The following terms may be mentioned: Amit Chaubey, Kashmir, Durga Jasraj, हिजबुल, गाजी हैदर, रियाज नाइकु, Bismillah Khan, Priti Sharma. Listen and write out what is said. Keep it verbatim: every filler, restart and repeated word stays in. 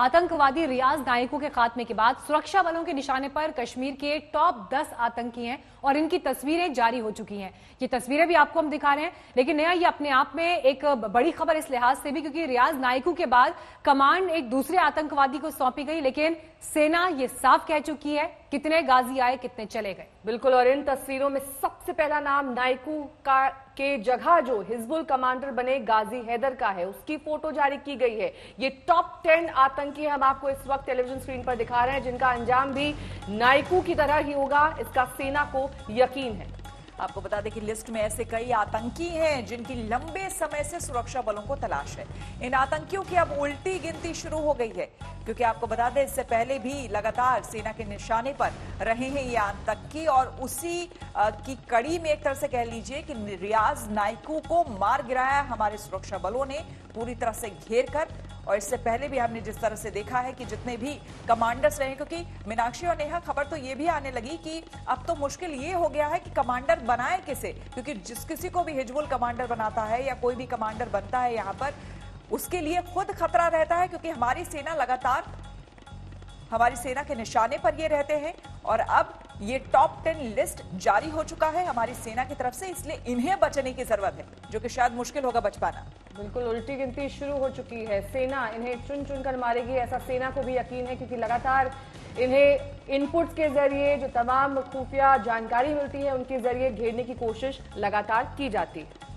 आतंकवादी रियाज नाइकु के खात्मे के बाद सुरक्षा बलों के निशाने पर कश्मीर के टॉप दस आतंकी हैं और इनकी तस्वीरें जारी हो चुकी हैं। ये तस्वीरें भी आपको हम दिखा रहे हैं, लेकिन नया ये अपने आप में एक बड़ी खबर इस लिहाज से भी, क्योंकि रियाज नाइकु के बाद कमांड एक दूसरे आतंकवादी को सौंपी गई, लेकिन सेना ये साफ कह चुकी है कितने गाजी आए कितने चले गए। बिल्कुल, और इन तस्वीरों में सबसे पहला नाम नाइकु का के जगह जो हिजबुल कमांडर बने गाजी हैदर का है, उसकी फोटो जारी की गई है। ये टॉप टेन आतंकी हम आपको इस वक्त टेलीविजन स्क्रीन पर दिखा रहे हैं, जिनका अंजाम भी नाइकु की तरह ही होगा, इसका सेना को यकीन है। आपको बता दें कि लिस्ट में ऐसे कई आतंकी हैं जिनकी लंबे समय से सुरक्षा बलों को तलाश है। इन आतंकियों की अब उल्टी गिनती शुरू हो गई है, क्योंकि आपको बता दें इससे पहले भी लगातार सेना के निशाने पर रहे हैं ये आतंकी, और उसी की कड़ी में एक तरह से कह लीजिए कि रियाज नाइकु को मार गिराया हमारे सुरक्षा बलों ने पूरी तरह से घेर कर। और इससे पहले भी हमने जिस तरह से देखा है कि जितने भी कमांडर्स रहे, क्योंकि मीनाक्षी और नेहा खबर तो ये भी आने लगी कि अब तो मुश्किल ये हो गया है कि कमांडर बनाए किसे, क्योंकि जिस किसी को भी हिजबुल कमांडर बनाता है या कोई भी कमांडर बनता है यहाँ पर, उसके लिए खुद खतरा रहता है, क्योंकि हमारी सेना लगातार हमारी सेना के निशाने पर ये रहते हैं। और अब ये टॉप टेन लिस्ट जारी हो चुका है हमारी सेना की तरफ से, इसलिए इन्हें बचने की जरूरत है, जो कि शायद मुश्किल होगा बच पाना। बिल्कुल, उल्टी गिनती शुरू हो चुकी है, सेना इन्हें चुन चुन कर मारेगी, ऐसा सेना को भी यकीन है, क्योंकि लगातार इन्हें इनपुट्स के जरिए जो तमाम खुफिया जानकारी मिलती है उनके जरिए घेरने की कोशिश लगातार की जाती है।